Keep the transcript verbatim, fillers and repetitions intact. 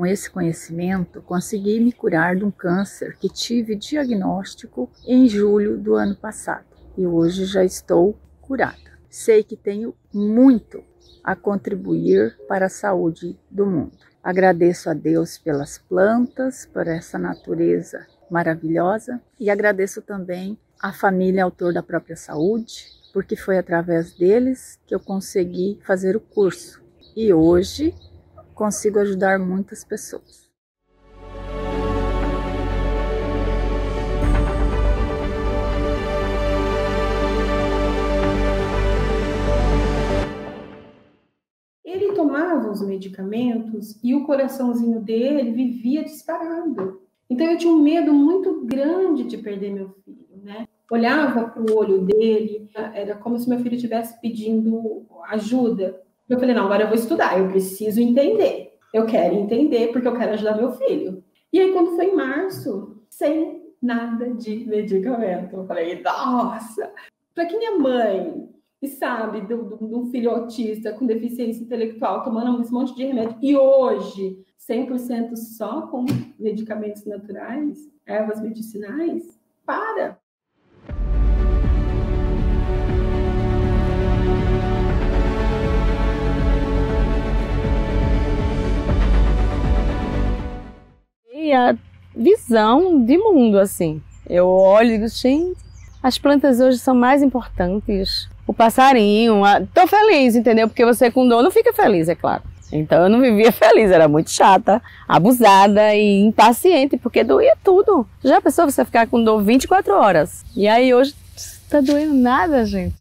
Com esse conhecimento, consegui me curar de um câncer que tive diagnóstico em julho do ano passado e hoje já estou curada. Sei que tenho muito a contribuir para a saúde do mundo. Agradeço a Deus pelas plantas, por essa natureza maravilhosa e agradeço também à família Autor da Própria Saúde, porque foi através deles que eu consegui fazer o curso e hoje consigo ajudar muitas pessoas. Ele tomava os medicamentos e o coraçãozinho dele vivia disparado. Então eu tinha um medo muito grande de perder meu filho, né? Olhava para o olho dele, era como se meu filho estivesse pedindo ajuda. Eu falei, não, agora eu vou estudar, eu preciso entender. Eu quero entender porque eu quero ajudar meu filho. E aí, quando foi em março, sem nada de medicamento, eu falei, nossa! Para quem é mãe e sabe de um filho autista com deficiência intelectual, tomando esse monte de remédio, e hoje, cem por cento só com medicamentos naturais, ervas medicinais, para! A visão de mundo, assim, eu olho e digo, gente, as plantas hoje são mais importantes, o passarinho, a... tô feliz, entendeu? Porque você com dor não fica feliz, é claro. Então eu não vivia feliz, era muito chata, abusada e impaciente, porque doía tudo. Já pensou você ficar com dor vinte e quatro horas? E aí hoje, tá doendo nada, gente.